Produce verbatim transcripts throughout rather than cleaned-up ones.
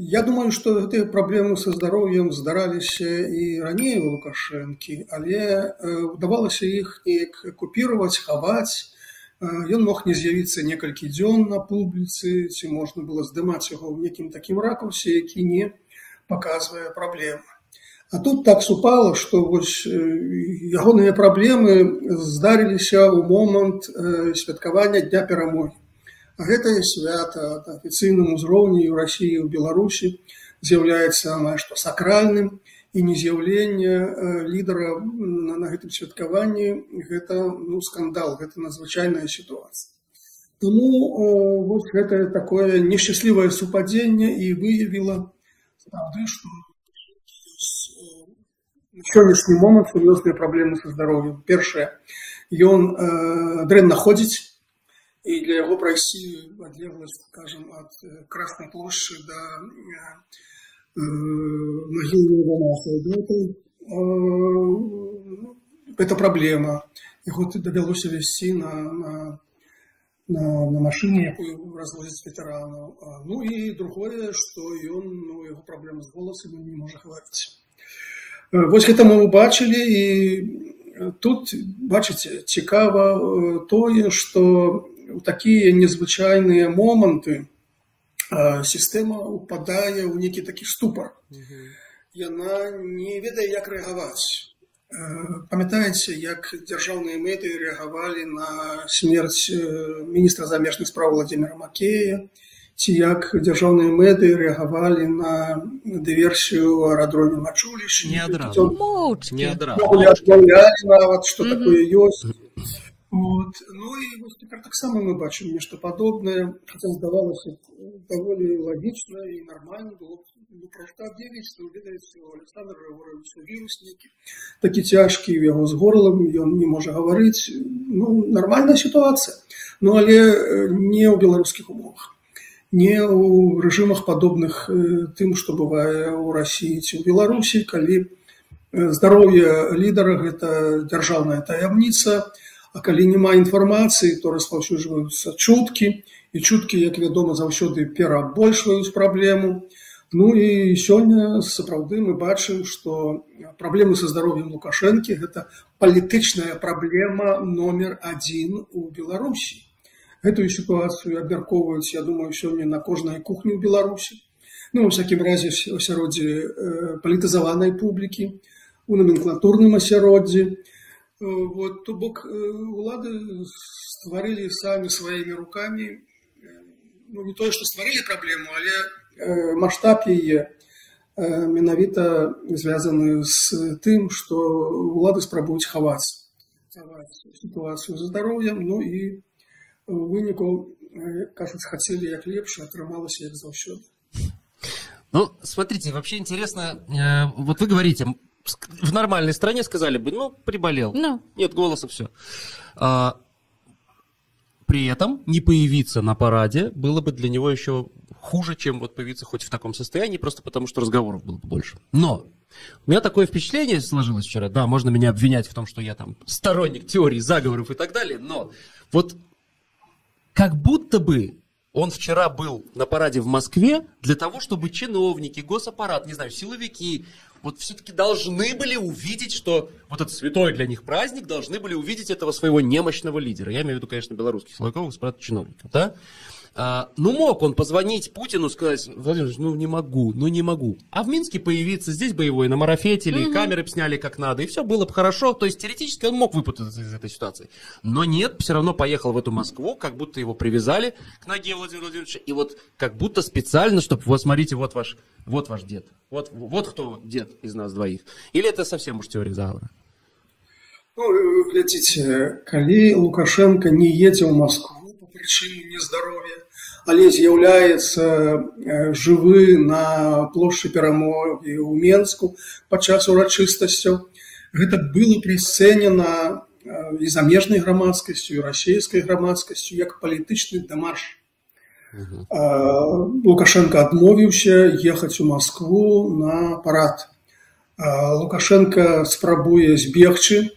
Я думаю, что эти проблемы со здоровьем здарались и ранее у Лукашенки, але удавалось их не купировать, хавать. Ён мог не з'явиться некалькі дзён на публіцы, ці можна было здымаць яго ў некім такім ракурсе, які не паказвае праблемы. А тут так супала, што вось ягоныя праблемы здарыліся ў момант святкавання Дня Перамогі. А гэтае свята на афіцыйным узроўні ў Расіі і ў Беларусі з'яўляецца амаль што сакральным, і не з'яўленне лідара на гэтым святкаванні гэта ну, скандал, гэта надзвычайная сітуацыя. Таму вот гэта такое нешчаслівае супадзенне і выявіла сапраўды, што на сённяшні момант сур'ёзныя праблемы са здароўем. Першае, ён дрэнна ходзіць, і для яго прайсці адлегласць, скажам, ад Краснай плошчы да Могилы Ленина. Это проблема. Его довелось везти на, на, на, на машине, которую развозят ветеранов. Ну и другое, что и он, ну, его проблема с голосом, не может говорить. Вот это мы увидели, и тут, бачите, цікаво то, что такие незвычайные моменты сістэма ўпадае ў нейкі такі ступар. Яна не ведае, як рэагаваць. Памятаеце, як дзяржаўныя мэты рэагавалі на смерць міністра замежных спраў Владимира Макея, ці як дзяржаўныя мэты рэагавалі на дыверсію ў аэрадроме Мачулішчы. Не адразу. Не адразу. Не адмаўлялі нават, што такое ёсць. Вот. Ну и вот теперь так само мы бачим нечто подобное, хотя сдавалось довольно логично и нормально было. Ну, просто объявить, что у Александра Григорьевича вирус некий, такие тяжкие, его с горлом, и он не может говорить. Ну, нормальная ситуация, но але не у белорусских умовах, не у режимах подобных тем, что бывает у России и у Беларуси, когда здоровье лидера – это державная таямница. А калі няма інфармацыі, то распаўсюджваюцца чуткі, і чуткі, як вядома, заўсёды перабольшваюць праблему. Ну і сёння сапраўды мы бачым, што праблемы са здароўем Лукашэнкі – гэта палітычная праблема номер адзін у Беларусі. Гэтую сітуацыю абмяркоўваюць, я думаю, сёння на кожнай кухні ў Беларусі. Ну, у всякім разе, сяроддзе палітызаванай публікі, у номенклатурным асяроддзі. Вот, то бок улады створили сами своими руками, ну не то, что створили проблему, але масштаб ее менавіта связаны с тем, что улады спрабуюць хаваць ситуацию за здоровьем, ну и в вынику, кажется, хотели как лепше, отрымалось як заўсёды. Ну, смотрите, вообще интересно, вот вы говорите, в нормальной стране сказали бы, ну, приболел. No. Нет голоса, все. А, при этом не появиться на параде было бы для него еще хуже, чем вот появиться хоть в таком состоянии, просто потому что разговоров было бы больше. Но у меня такое впечатление сложилось вчера. Да, можно меня обвинять в том, что я там сторонник теории заговоров и так далее, но вот как будто бы он вчера был на параде в Москве для того, чтобы чиновники, госаппарат, не знаю, силовики, вот все-таки должны были увидеть, что вот этот святой для них праздник, должны были увидеть этого своего немощного лидера. Я имею в виду, конечно, белорусских силовиков, спрат чиновников, да? А, ну, мог он позвонить Путину, сказать, Владимир Владимирович, ну, не могу, ну, не могу. А в Минске появиться, здесь бы его и намарафетили, mm-hmm. и камеры б сняли как надо, и все было бы хорошо. То есть, теоретически он мог выпутаться из этой ситуации. Но нет, все равно поехал в эту Москву, как будто его привязали к ноге Владимира Владимировича, и вот как будто специально, чтобы, вот смотрите, вот ваш, вот ваш дед, вот, вот кто дед из нас двоих. Или это совсем уж теория заговора? Ну, глядите, коли Лукашенко не едет в Москву, причины нездоровья, але з'яўляецца жывы на плошчы Перамогі ў Менску падчас урачыстасцяў. Гэта было прыцэнена і замежнай грамадскасцю, і расійскай грамадскасцю як палітычны дамаж. Угу. Лукашенко адмовіўся ехаць у Маскву на парад. Лукашенко спрабуе збегчы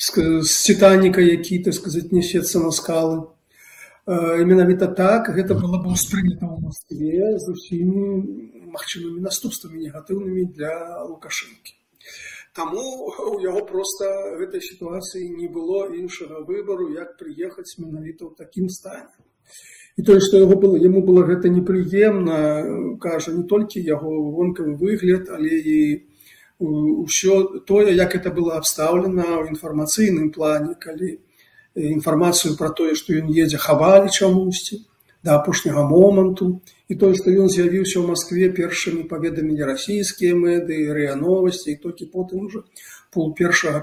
з Цітаніка, які, так сказаць, несецца на скалы. Менавіта так, гэта было бы ўспрынята ў Маскве з усімі магчымымі наступствамі негатыўнымі для Лукашэнкі. Таму у яго проста гэтай сітуацыі не было іншага выбару, як прыехаць менавіта ў такім стане. І тое, што яго было, яму было гэта непрыемна, кажа не толькі яго вонкавы выгляд, але і ўсё тое, як гэта было абстаўлена ў інфармацыйным плане, калі інфармацыю пра тое, што ён едзе, хавалі чамусьці да апошняга моманту, і тое, што ён з'явіўся ў Маскве, першымі паведамілі расійскія медыі, РИА Новосці, і толькі потым ужо пол першага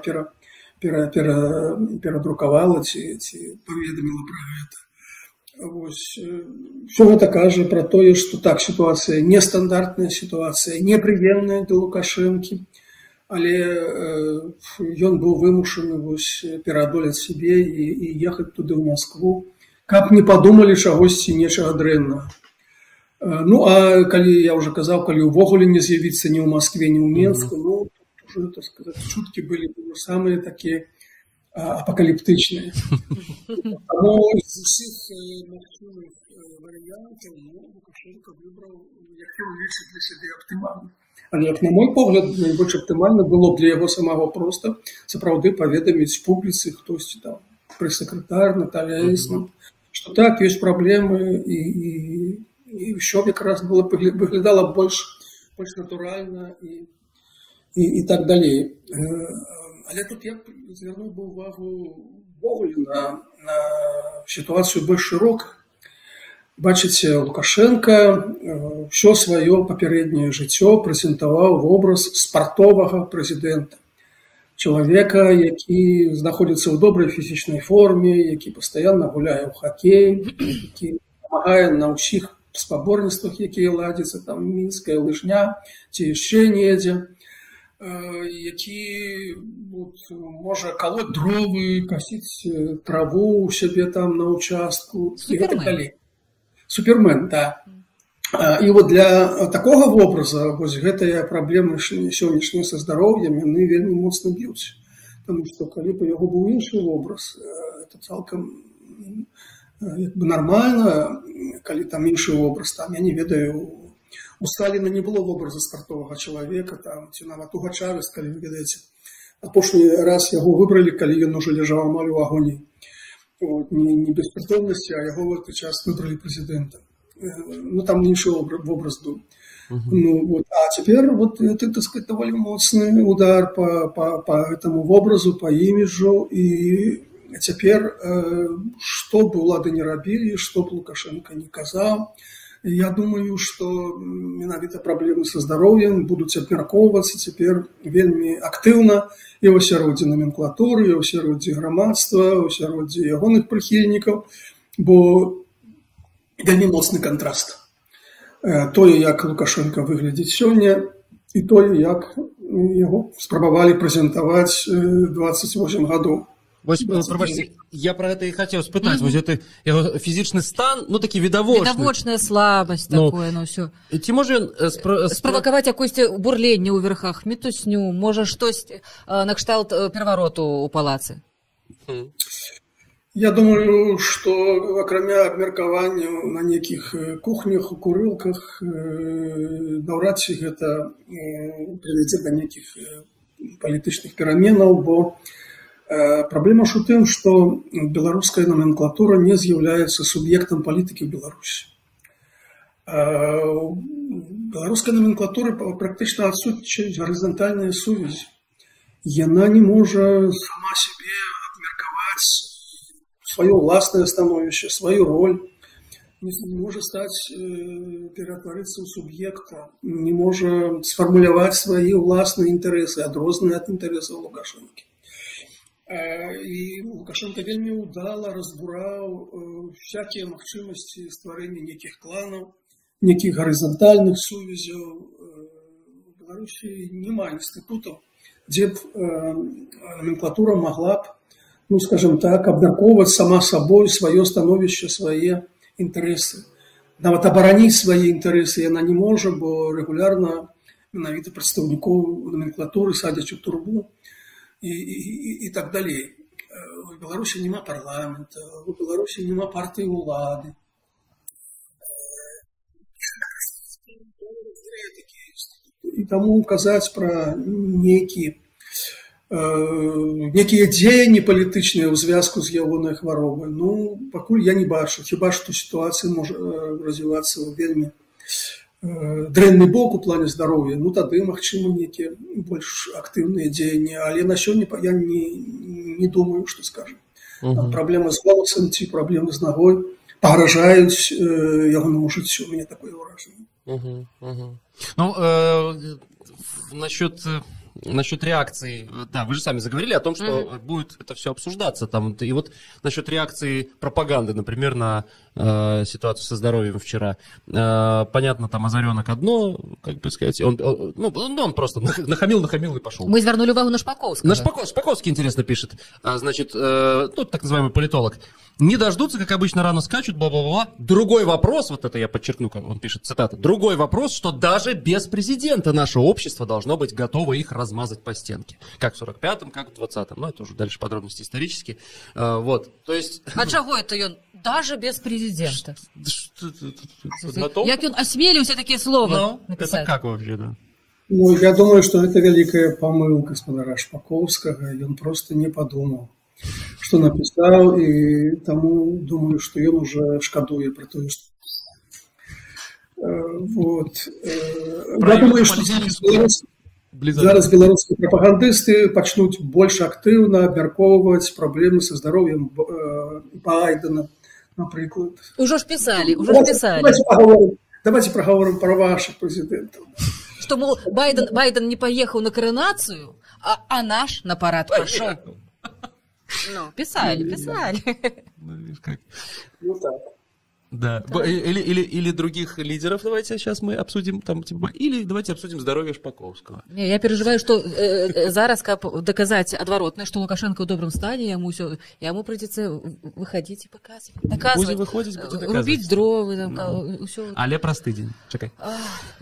перадрукавала ці паведаміла пра гэта. Усё гэта кажа пра тое, што так, сітуацыя нестандартная, сітуацыя непрыемная для Лукашэнкі, але ён быў вымушаны пераадолець сябе і ехаць туды ў Маскву, каб не падумалі чагосьці нечага дрэннага. Ну, а калі, я ўжо казаў, калі ўвогуле не з'явіцца ні ў Маскве, ні ў Мінску, ну, тут, так сказаць, чуткі былі самыя такія апакаліптычныя. Таму з усіх магчымых варыянтаў Лукашэнка выбраў, які лічыць для сябе аптымальна. Але, як на мой погляд, найбольш аптымальна было б для яго самого проста сапраўды паведаміць публіцы, хтосьці там прэс-сакратар Наталья Айсна, что так, есть проблемы, и, и, и еще как раз было, выглядало больше, больше натурально и, и, и так далее. Але тут я звернул бы увагу на, на ситуацию больш шырока. Бачыце, Лукашенко все свое попереднее жыццё прэзентаваў вобраз спартовага прэзідэнта. Чалавека, які знаходзіцца ў добрай фізічнай форме, які пастаянна гуляе ў хакей, які памагае на ўсіх спаборніцтвах, якія ладзяцца, там Мінская лыжня ці яшчэ недзе, які можа калоць дровы, касіць траву ў сябе там на ўчастку і гэта далей. Супермен, да. І вот для такога вобраза вось гэтыя праблемы сённяшнія са здароўем, яны вельмі моцна б'юць. Таму што калі б у яго быў іншы вобраз, это цалкам нармальна, калі там іншы вобраз, там я не ведаю, у Сталіна не было вобраза стартовага чалавека, там ці нават у Гачавес, калі вы ведаеце, апошні раз яго выбралі, калі ён ужо ляжаў амаль у агоні. Не без прытомнасці, а яго ў той час выбралі прэзідэнта. Ну, там інший образ был. Ну, вот, а теперь вот это, так сказать, довольно мощный удар по, по, по этому образу, по имиджу. И теперь, что бы улады не робили, что бы Лукашенко не казал, я думаю, что именно проблемы со здоровьем будут обмерковываться теперь вельми активно и в асяроддзі номенклатуры, и в асяроддзі грамадства, в асяроддзі ягоных прыхільнікаў, бо вельмі моцны контраст. Тое, як Лукашенко выглядзіць сёння, і тое, як яго спрабавалі прэзентаваць дваццаць восем гадоў. Я про это и хотел спытаць. Вось гэты яго фізічны стан, ну, такі відавочны. Відавочная слабасць такое, ну, ўсё. Ці можа справакаваць якосьці бурленне ў верхах, мітусню, можа штось накшталт перавароту ў палацы? Я думаю, што акрамя абмеркаванняў на нейкіх кухнях, у курылках, наўрад ці гэта прывядзе да нейкіх палітычных пераменаў, бо праблема ж у тым, што беларуская номенклатура не з'яўляецца суб'ектам палітыкі ў Беларусі. Беларускай номенклатуры практычна адсутнічаюць гарызантальныя сувязі. Яна не можа сама сябе абмеркаваць сваё ўласнае становішча, сваю роль, не можа стаць, ператварыцца ў суб'екта, не можа сфармуляваць свае ўласныя інтарэсы, адрозныя ад інтарэсаў Лукашэнкі. І Лукашенко вельмі ўдала разбураў всякія магчымасці стварэння некіх кланаў, некіх гарызантальных сувязяў. У Беларусі няма інстытутаў, дзе б номенклатура магла б, ну, скажем так, абмяркоўваць сама сабой сваё становішча, свае інтарэсы. Нават абараніць свае інтарэсы яна не можа, бо рэгулярна менавіта прадстаўнікоў номенклатуры садзяць у турбу і, і, і так далей. У Беларусі няма парламента, у Беларусі няма партыі ўлады. проверенные такие институты, и тому указать про некие, э, некие дзеянні палітычныя ў звязку з ягонай хваробай. Ну, пакуль я не бачу, хіба што сітуацыя можа развівацца ў вельмі дрэнны бок у плане здароўя, ну тады магчыма некія больш актыўныя дзеянні, але на сёння я не, не думаю, што скажам. Угу. Проблемы з голасам ці праблемы з нагой пагражаюць ягонаму жыццю, у мяне такое ўражанне. Угу, угу. Ну, э, насчет... Насчет реакции, да, вы же сами заговорили о том, что mm-hmm. будет это все обсуждаться там. И вот насчет реакции пропаганды, например, на э, ситуацию со здоровьем вчера. Э, понятно, там Азаренок одно, как бы сказать, он, он, ну, он просто нахамил, нахамил и пошел. Мы звернули увагу на Шпаковского. На Шпаков, Шпаковский, интересно, пишет, значит, э, ну, так называемый политолог. Не дождутся, как обычно, рано скачут, бла-бла-бла. Другой вопрос, вот это я подчеркну, он пишет, цитата, другой вопрос, что даже без президента наше общество должно быть готово их разобрать. Размазать по стенке. Как в сорок пятом, как в двадцатом. Ну, это уже дальше подробности исторические. А, вот, то есть... А чего это он? Даже без президента. Як он осмелился такие слова написать? Это как вообще, да? Ну, я думаю, что это великая помылка господара Шпаковского. И он просто не подумал, что написал. И тому, думаю, что он уже шкадуя про то, что... Вот. Я думаю, что... Зараз беларускія прапагандысты пачнуць больш актыўна абмяркоўваць праблемы са здароўем Байдена, напрыклад. Ужо ж пісалі, ужо ж пісалі. Давайте прагаворым пра вашых прэзідэнтаў. Што, мол, Байден, Байден не паехаў на каранацыю, а, а наш на парад прайшоў. Ну, пісалі, пісалі. Ну, так. Да. Да. Или, или, или других лидеров давайте сейчас мы обсудим, там, типа, или давайте обсудим здоровье Шпаковского. Не, я переживаю, что э, зараз как доказать отворотное, что Лукашенко в добром стане, ему, все, ему придется выходить и показывать. Доказывать. Будем выходить, будем доказывать. Рубить дрова. Там, ну. Все. Але простый день. Чекай.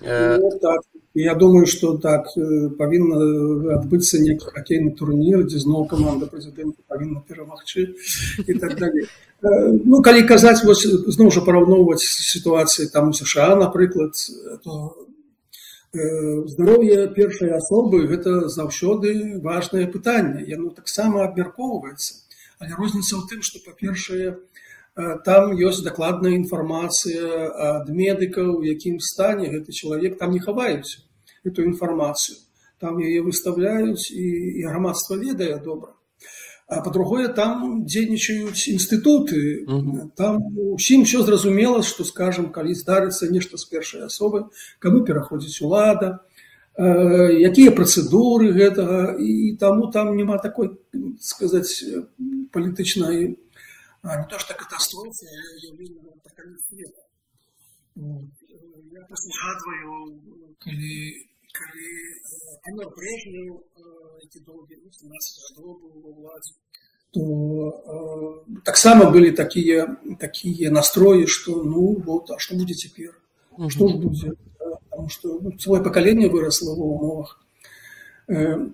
Э, ну, так. Я думаю, что так, повинно отбыться некий хоккейный турнир, где снова команда президента повинна перемогчи и так далее. Ну, коли казать, вот, знову же поравновывать ситуации там у США, например, то э, здоровье первой особы – это завсёды важное питание, и оно так само обмерковывается. А розница в том, что, по-першее, там есть докладная информация от медиков, в каком стане этот человек, там не хавают эту информацию, там ее выставляют, и, и громадство ведает добро. А по-другое, там дзейнічаюць институты, угу. Там усім все зразумело, что, скажем, коли здарится нечто с першай особой, кому переходить улада, э, какие процедуры этого, и тому там нема такой, сказать, политичной... А, не то, что катастрофа, я явление такая не света. Я просто згадываю, коли Памер Брежнев эти долгие восемнадцать годов был во власти, то э, так само были такие, такие настрои, что ну вот, а что будет теперь? Mm-hmm. Что же будет? Потому что ну, целое поколение выросло в умовах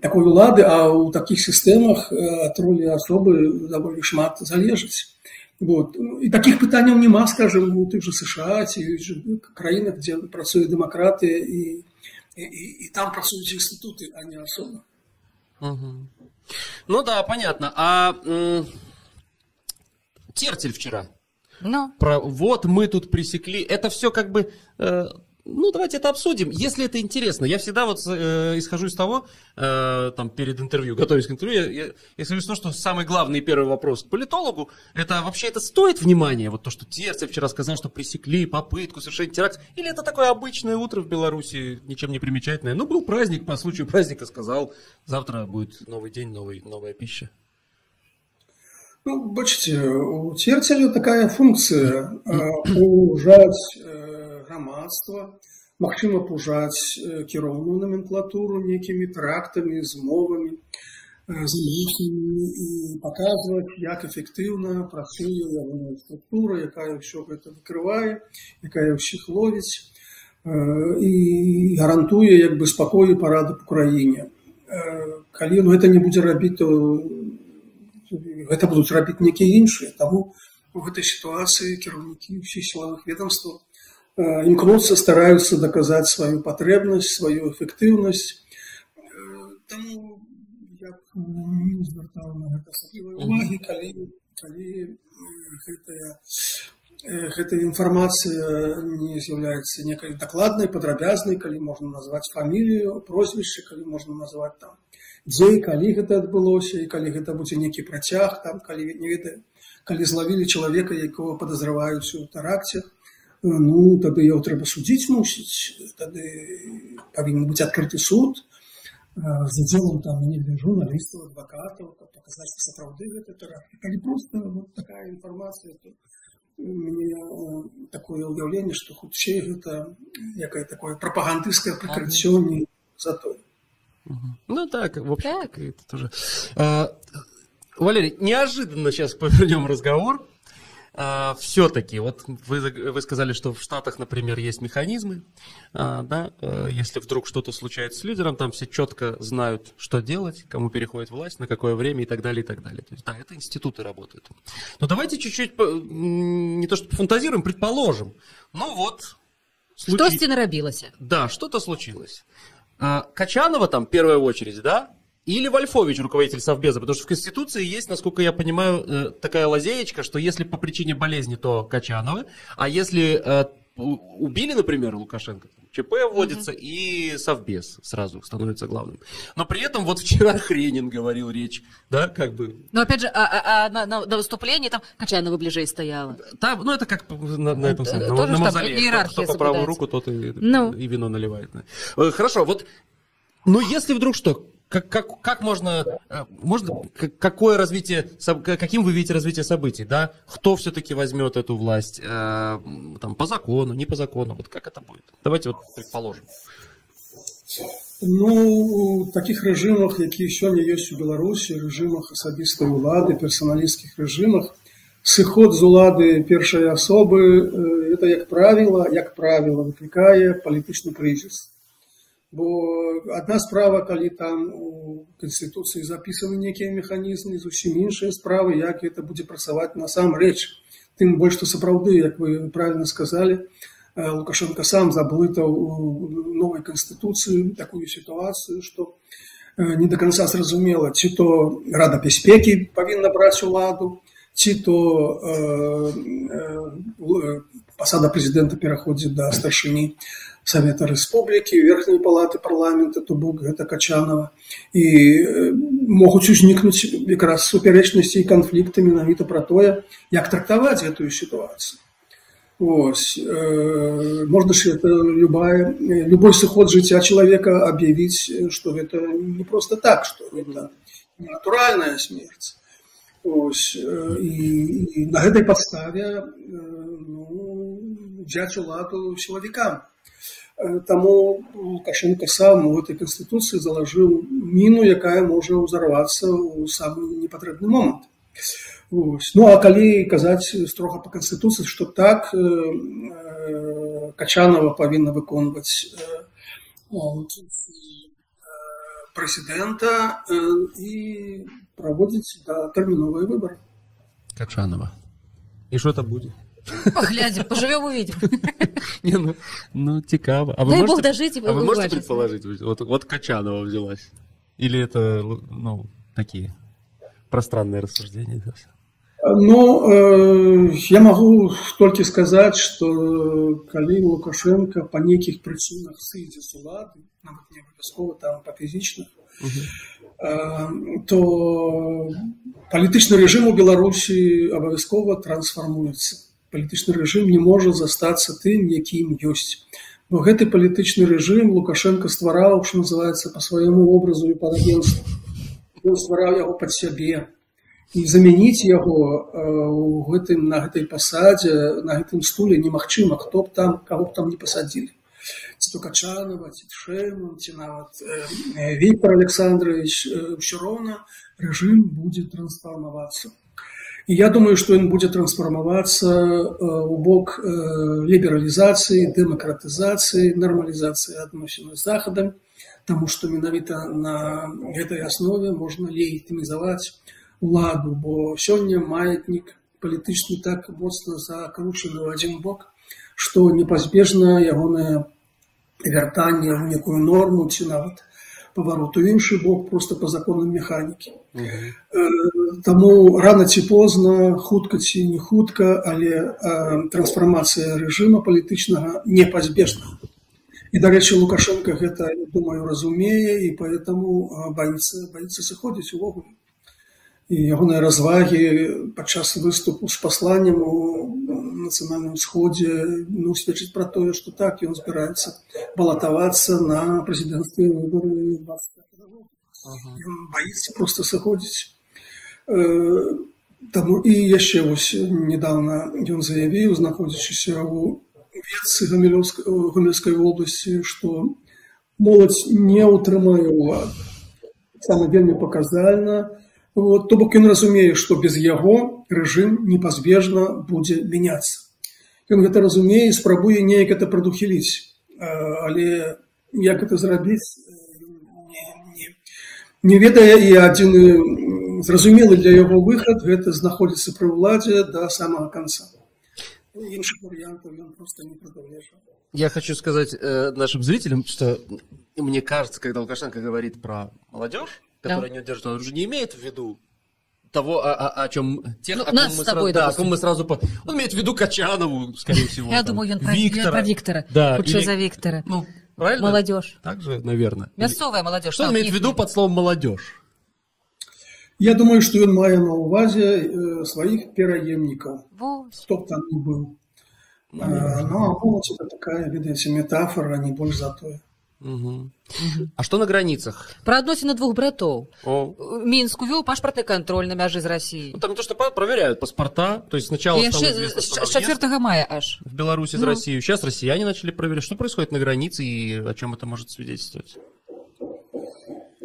такой улады, а у таких системах от роли особы довольно шмат залежить. Вот. И таких питаний нема, скажем, у тех же США, тех же краинах, где працуют демократы, и, и, и, и там працуют институты, а не особо. Угу. Ну да, понятно. А м- Терцель вчера. No. Про, вот мы тут пресекли. Это все как бы... Э- Ну, давайте это обсудим, если это интересно. Я всегда вот э, исхожу из того, э, там, перед интервью, готовясь к интервью, я, я, я скажу, что самый главный первый вопрос к политологу, это вообще это стоит внимания, вот то, что Терция вчера сказал, что пресекли попытку совершить теракт, или это такое обычное утро в Беларуси, ничем не примечательное? Ну, был праздник, по случаю праздника сказал, завтра будет новый день, новый, новая пища. Ну, бачите, у Терцеля такая функция, ужать... грамадства, магчыма пужаць кіроўную номенклатуру некімі трактамі, змовамі, зміцнымі і паказваць, як эфектыўна працуе ягоная структура, якая ўсё гэта выкрывае, якая ўсіх ловіць і гарантуе як бы спакой і парадак краіне. Калі ну, гэта не будзе рабіць, то гэта будуць рабіць некія іншыя, таму у гэтай сітуацыі кіраўнікі ўсіх сілавых ведомстваў имкнутся, стараются доказать свою потребность, свою эффективность. Тому я не звертав на гэта асаблівай увагі, калі, калі гэтая, гэтая інфармацыя не з'яўляецца некай дакладнай, падрабязнай, калі можна назваць фамілію, прозвішча, калі можна назваць там дзе, калі гэта адбылося, і калі гэта будзе некі працяг, там, калі, не ведаю, калі злавілі чалавека, якого падазраваюць у тэрактах. Ну, тады яго трэба судзіць, мусіць, тады павінен быць адкрыты суд з удзелам там журналістаў, адвакатаў, каб паказаць, што сапраўды гэта тэракт. Калі проста вот такая інфармацыя, то у мяне такое ўяўленне, што хутчэй гэта якае такое прапагандысцкае прыкрыццё не затое. Ну так, в общем, так это тоже. А, Валерий, неожиданно сейчас повернем разговор. А, все-таки, вот вы, вы сказали, что в Штатах, например, есть механизмы, а, да, а, если вдруг что-то случается с лидером, там все четко знают, что делать, кому переходит власть, на какое время и так далее, и так далее. То есть, да, это институты работают. Но давайте чуть-чуть, по, не то что пофантазируем, предположим, ну вот... Случ... Что сценаробилось? Да, что-то случилось. А, Кочанова там, в первую очередь, да? Или Вольфович, руководитель Совбеза, потому что в Конституции есть, насколько я понимаю, такая лазеечка, что если по причине болезни, то Кочанова, а если э, убили, например, Лукашенко, ЧП вводится, mm-hmm. и Совбез сразу становится главным. Но при этом вот вчера Хренин говорил речь, да, как бы... Но опять же, а, а, а, на, на выступлении там Кочанова ближе стояла. Там, ну это как на, на этом самом, на, на мазолее, кто, кто по правую руку, тот и, no. и вино наливает. Хорошо, вот, ну если вдруг что... Как, как, как можно, можно какое развитие, каким вы видите развитие событий, да? Кто все-таки возьмет эту власть, э, там, по закону, не по закону, вот как это будет? Давайте вот предположим. Ну, в таких режимах, какие сегодня есть в Беларуси, режимах особистой улады, персоналистских режимах, сыход з улады першай особы, это, как правило, как правило, выкликает политический кризис. Бо одна справа, калі там у Конституции записаны некие механизмы, зусім іншая справа, як это будет працаваць насамрэч. Тым больш, што сапраўды, как вы правильно сказали, Лукашенко сам заблытаў у новой Конституции такую ситуацию, что не до конца зразумела, ці то Рада Бяспекі павінна браць уладу, ці то э, э, посада президента переходит до старшыні Совета Республики, Верхней палаты парламента, то бок гэта Качанова. И могут узнікнуть как раз суперечности и конфликты менавіта про тое, як трактовать эту ситуацию. Ось. Можно же это любая, любой сыход життя человека объявить, что это не просто так, что это не натуральная смерть. Ось. И, и на этой подставе ну, взять уладу силовикам. Тому Лукашенко сам у этой Конституции заложил мину, якая может взорваться у самый непотребный момент. Ось. Ну, а коли казать строго по Конституции, что так Качанова повинна выполнять президента и проводить да, терминовые выборы. Качанова. И что это будет? Поглядим, поживем, увидим. Не, ну, ну цікаво. А вы Дай можете, Бог дожить, а вы можете предположить, вот, вот Кочанова взялась? Или это, ну, такие пространные рассуждения? Ну, э, я могу только сказать, что коли Лукашенко по неких причинах сыдзе с улады, не обовязково там по физичных, то политичный режим у Беларуси обовязково трансформуется. Палітычны режим не может застаться тем, яким есть. Но этот политичный режим Лукашенко створал, что называется, по своему образу и подобенству. Он створал его под себе. И заменить его э, гэтым, на этой посаде, на этом стуле немагчыма, кто б там, кого бы там не посадили. Ці то Качанова, ці Шейман, ці нават э, Виктор Александрович, э, все равно режим будет трансформоваться. И я думаю, что он будет трансформоваться в бок либерализации, демократизации, нормализации отношений с Западом, потому что именно на этой основе можно легитимизовать уладу, бо сегодня маятник политически так мощно закручен в один бок, што непазбежна ягонае вяртанне ў некую норму ці нават паварот у іншы бок проста па законам механікі. Таму рана ці позна, хутка ці не хутка, але трансфармацыя рэжыма палітычнага непазбежна. І, дарэчы, Лукашенко гэта, я думаю, разумее, і поэтому баіцца сыходзіць увогуле. І ягоныя развагі падчас выступу з пасланнем у нацыянальным сходзе сведчаць пра тое, што так ён збіраецца балатавацца на прэзідэнцкія выбары дваццаць пятага года. Ён баіцца проста сыходзіць. І яшчэ вось недавна ён заявіў, знаходзячыся ў Вецы Гомельскай обласці, што моладзь не ўтрымае ўладу. Сама вельмі паказальна. То бок ён разумее, што без яго рэжым непазбежна будзе мяняцца. Ён гэта разумее і спрабуе неяк гэта прадухіліць. Але як гэта зрабіць, не ведае, і адзіны зразумелы для яго выхад гэта знаходзіцца пры ўладзе да самага канца. Іншых варыянтаў ён проста не прадугледжвае. Я хочу сказать нашим зрителям, что мне кажется, когда Лукашенко говорит про молодежь, которая да. не удержана, он же не имеет в виду того, о, о, о чем тех, ну, о, ком мы сразу, да, о ком мы сразу... По... Он имеет в виду Кочанову, скорее всего. Я там, думаю, он про Виктора. Про Виктора. Да, Лучше или... за Виктора. Ну, правильно? Молодежь. Так же, наверное. Мясовая молодежь. Что он имеет в виду под словом «молодежь»? Я думаю, что он мае на увазе своих пераемников. Кто бы там ни был. Ну, а полностью это такая, видите, метафора, не больше за то. Угу. Угу. А что на границах? Про адносіны двух братоў. Минск увёў пашпартны контроль на мяжы з Россией. Ну, там не то, что проверяют паспорта. То есть сначала там известно, что с четвёртого мая аж. В Беларуси ну. с Россией. Сейчас россияне начали проверять, что происходит на границе и о чем это может свидетельствовать.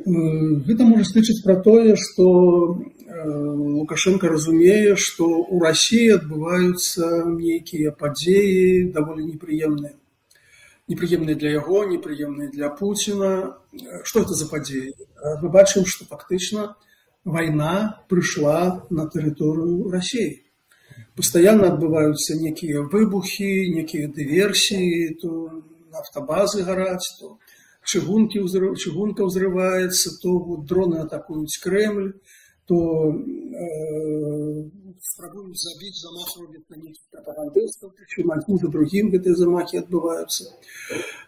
Гэта можа сведчыць пра тое, што Лукашенко разумее, што ў Расіі адбываюцца нейкія падзеі даволі непрыемныя. Непрыемныя для яго, непрыемныя для Пуціна. Што гэта за падзеі? Мы бачым, што фактычна вайна прыйшла на тэрыторыю Расіі. Пастаянна адбываюцца некія выбухі, некія дыверсіі, то нафтабазы гараць, то... Чыгункі ўзрыв... Чыгунка ўзрываецца, то дроны атакуюць Крэмль, то э, спрабуюць забіць, замах робіць на нейкіх прапагандыстаў, прычым адзін за другім гэтыя замахі адбываюцца.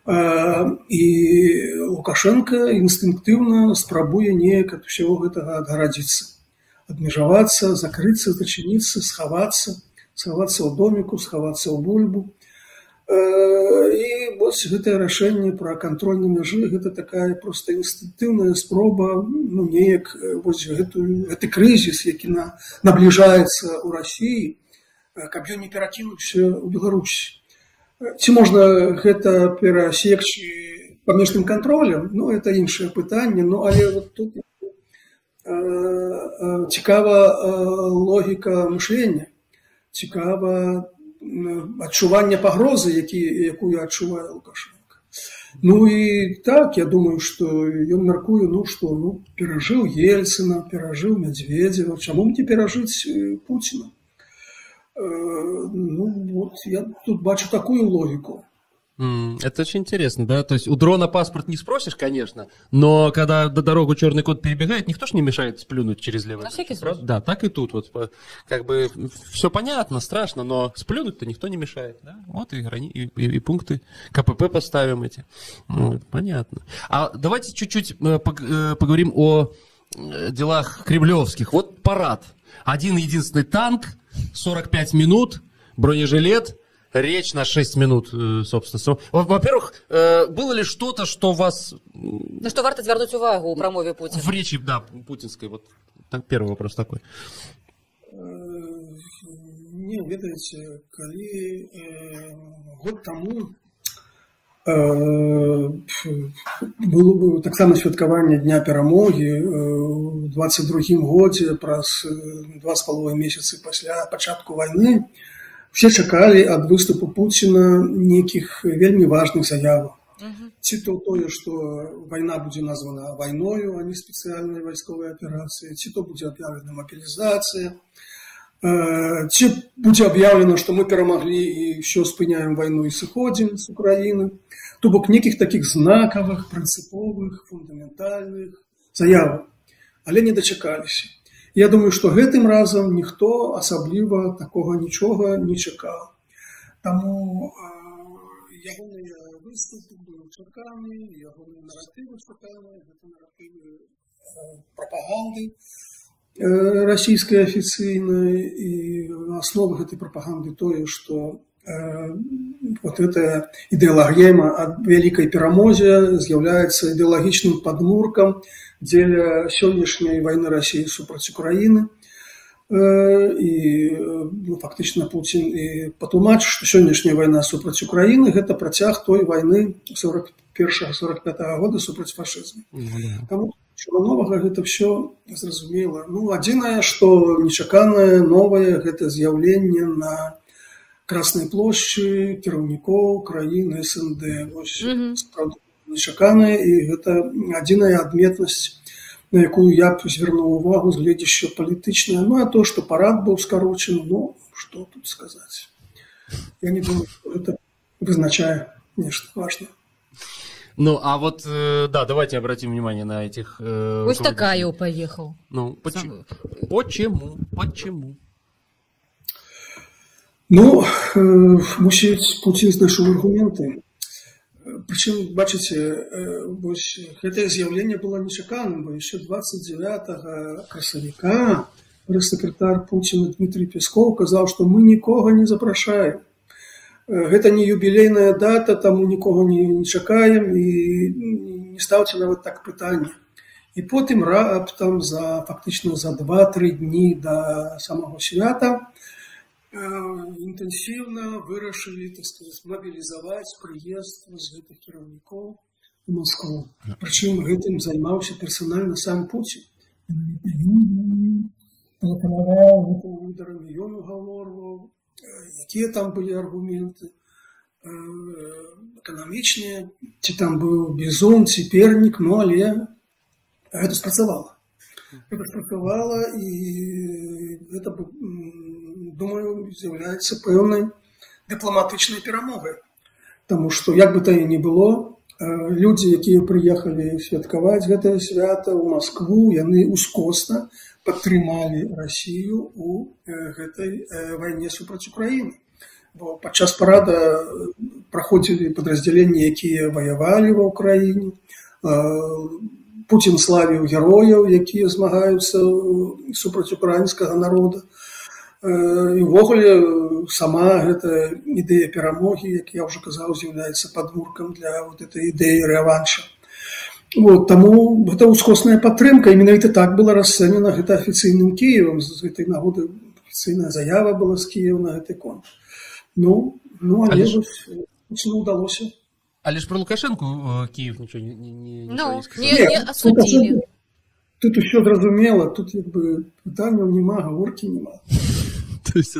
Э, і Лукашенко інстынктыўна спрабуе неяк ад усяго гэтага адгарадзіцца, адмежавацца, закрыцца, зачыніцца, схавацца, схавацца ў доміку, схавацца ў бульбу. І вось гэтае рашэнне пра кантроль на мяжы, гэта такая проста інстынктыўная спроба, ну неяк вось гэты крызіс, які набліжаецца ў Расіі, каб ён не перакінуўся ў Беларусь. Ці можна гэта перасекчы памежным кантролем? Ну, это іншае пытанне, ну, але вот тут цікава логіка мышлення, цікава адчуванне пагрозы, якую адчувае Лукашенко. Ну і так, я думаю, што ён мяркуе, ну што перажыў Ельцина, перажыў Медведева, чаму б не перажыць Пуціна? Ну вот, я тут бачу такую логіку. Это очень интересно, да? То есть у дрона паспорт не спросишь, конечно, но когда до дорогу черный кот перебегает, никто ж не мешает сплюнуть через левый. Да, так и тут. Вот, как бы все понятно, страшно, но сплюнуть-то никто не мешает. Да? Вот и, грани... и, и, и пункты КПП поставим эти. Вот, понятно. А давайте чуть-чуть поговорим о делах кремлевских. Вот парад. Один единственный танк, сорок пять минут, бронежилет. Речь на шесть минут, собственно. Во-первых, было ли что-то, что вас... На что варто звярнуць увагу ў прамове Путина? В речи, да, путинской. Вот так, первый вопрос такой. Не, ведаеце, калі год таму было бы таксама святкаванне Дня Перамогі у дваццаць другім годзе, праз два з паловай месяцы пасля пачатку вайны, все чакалі ад выступу Пуціна некіх вельмі важных заяваў. Ці то тое, што вайна будзе названа вайною, а не спецыяльнай вайсковай аперацыі, ці то будзе аб'яўлена мабілізацыя. Ці будзе аб'яўлена, што мы перамаглі і ўсё спыняем вайну і сыходзім з Украіны. То бок некіх такіх знакавых, прынцыповых, фундаментальных заяваў. Але не дачакаліся. Я думаю, што гэтым разам ніхто асабліва такога нічога не чакаў. Таму ягоныя выступы былі чаканыя, ягоныя наратывы чаканыя, гэта наратывы прапаганды расійскай афіцыйнай, і асновах гэтай прапаганды тое, што вот эта ідэалагема ад вялікай перамозе з'яўляецца ідэалагічным падмуркам дзеля сённяшняй вайны Расіі супраць Украіны. І фактычна Путін патлумачыў, што сённяшняя вайна супраць Украіны гэта працяг той вайны сорок першага сорок пятага года супраць фашызму. Таму чаго новага гэта ўсё зразумела. Ну, адзінае, што нечаканае новае гэта з'яўленне на Краснай плошчы кіраўнікоў краіны эс эн дэ. Вось сапраўды нечаканае, і гэта адзіная адметнасць, на якую я б звярнуў увагу з гледзішча палітычнае. Ну, а то, што парад быў скарочаны, ну, што тут сказаць. Я не думаю, што гэта вызначае нешта важнае. Ну, а вот, да, давайте обратим внимание на этих... Пусть Такаев поехал. Ну, почему? Почему? Почему? Ну, мусіць, Путін знайшоў аргументы. Причым, бачыце, гэтае з'яўленне было нечаканым, бо яшчэ дваццаць дзевятага красавіка прэс-сакратар Пуціна Дмітрий Песков казаў, што мы нікога не запрашаем. Гэта не юбілейная дата, таму нікога не чакаем і не стаўце нават так пытанне. І потым раптам за фактычна за два-тры дні да самого свята интенсивно вырашили, так сказать, мобилизовать приезд из этих керовников в Москву. Причем этим занимался персонально сам Путин. Пропоновал лидерам ее уговоров, какие там были аргументы экономичные, те там был Бизон, Теперник, но але это спрацевало. Это спрацевало, и это думаю, является пэўнай дипломатичной перамогой. Потому что, как бы то ни было, люди, которые приехали святковать это свято в Москву, они ускосно подтримали Россию у этой войне супраць Украины. Бо падчас парада проходили подразделения, которые воевали в Украине. Путин славил героев, которые змагаются супраць украинского народа. І ўвогуле сама гэта ідэя перамогі, як я ўжо казаў, з'яўляецца падмуркам для вот этой ідэі рэванша. Вот, таму гэта ўскосная падтрымка, і менавіта так была расцэнена гэта афіцыйным Кіевам, з гэтай нагоды афіцыйная заява была з Кіева на гэты конт. Ну, ну але ж удалося. Але ж про Лукашенку Кіев нічого не, не, не, ну, не, не асудзілі. Тут усё зразумела, тут як бы пытанняў нема, гаворкі нема.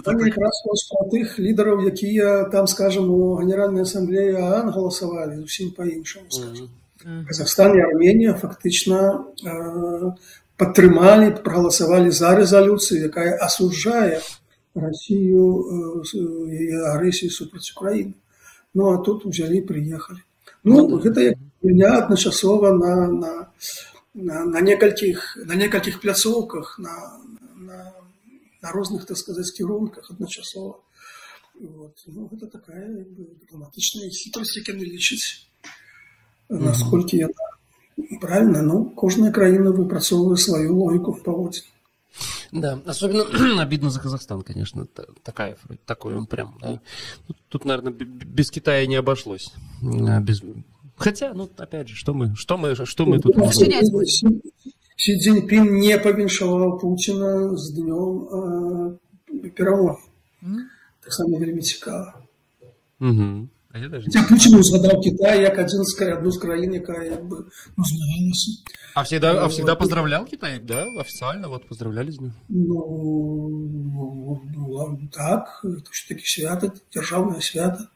Там якраз про тых лідараў, якія там, скажем, у Генеральнай асамблеі а а эн галасавалі, зусім па-іншаму, скажем. Казахстан і Арменія фактычна падтрымалі, прагаласавалі за рэзалюцыю, якая асуджае Расію і агрэсію супраць Украіны. Ну, а тут узялі, прыехалі. Ну, гэта як меня адначасова на... на На, на некальких на некальких пляцоўках, на, на, на розных, так сказать, кірунках адначасова. Вот. Ну, это такая дипломатичная хитрость, якая не лічыць, насколько я правильно, но каждая краіна выпрацоўвае свою логику в поводе. Да, особенно обидно за Казахстан, конечно, такая, такой он прям. Да. Тут, тут, наверное, без Китая не обошлось. Без... Хотя, ну, опять же, что мы, что мы, что мы тут... Си Цзиньпин не повеншовал Путина с днем э, перамоги. Mm-hmm. Так само вельми цікаво. Mm-hmm. Хотя Путин узгадал Китай, как один из краин, якая бы узнаёмся. А всегда, а всегда поздравлял Китай, да? Официально вот поздравляли с ним? Ну, так, это все-таки свято, державное свято.